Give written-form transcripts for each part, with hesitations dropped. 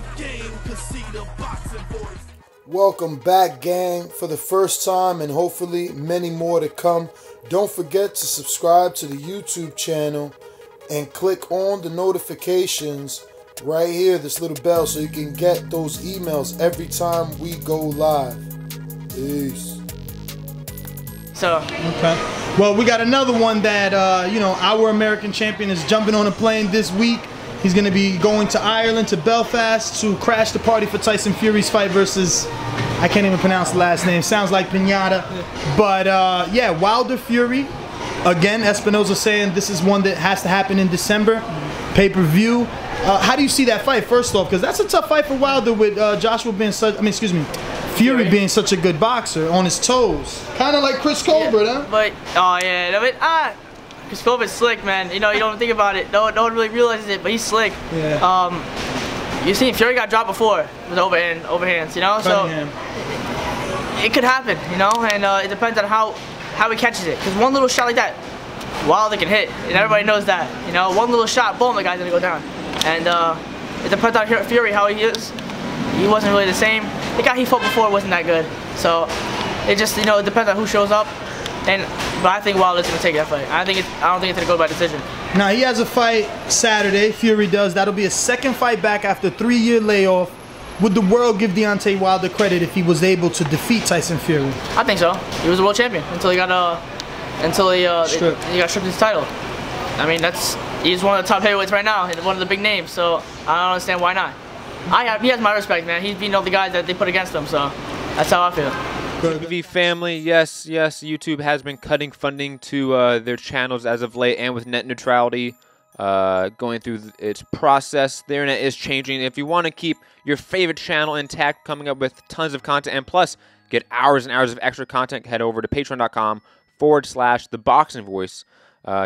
the game could see the boxing voice. Welcome back, gang, for the first time and hopefully many more to come. Don't forget to subscribe to the YouTube channel and click on the notifications right here, this little bell, so you can get those emails every time we go live. Peace. So, okay. Well, we got another one that, you know, our American champion is jumping on a plane this week. He's going to be going to Ireland, to Belfast, to crash the party for Tyson Fury's fight versus, I can't even pronounce the last name, sounds like Pinata. But yeah, Wilder Fury. Again, Espinoza saying this is one that has to happen in December, pay-per-view. How do you see that fight, first off? Because that's a tough fight for Wilder with Joshua being such, Fury being such a good boxer, on his toes. Kind of like Chris Colbert, yeah. Huh? But, oh yeah, I mean, Chris Colbert's slick, man. You know, you don't think about it. No one really realizes it, but he's slick. Yeah. You've seen Fury got dropped before with overhands, you know? Cunningham. So it could happen, you know? And it depends on how he catches it. Because one little shot like that, Wilder can hit. And everybody knows that. You know, one little shot, boom, the guy's going to go down. And it depends on Fury, how he is. He wasn't really the same. The guy he fought before wasn't that good. So it just, you know, it depends on who shows up. But I think Wilder's gonna take that fight. I don't think it's gonna go by decision. Now he has a fight Saturday. Fury does. That'll be a second fight back after a 3-year layoff. Would the world give Deontay Wilder credit if he was able to defeat Tyson Fury? I think so. He was a world champion until he got stripped his title. I mean, he's one of the top heavyweights right now and one of the big names. So I don't understand why not. He has my respect, man. He's beating all the guys that they put against him. So that's how I feel. TBV family, yes, YouTube has been cutting funding to their channels as of late, and with net neutrality going through its process, the internet is changing. If you want to keep your favorite channel intact, coming up with tons of content, and plus get hours and hours of extra content, head over to patreon.com/theboxingvoice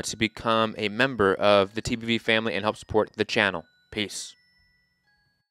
to become a member of the TBV family and help support the channel. Peace.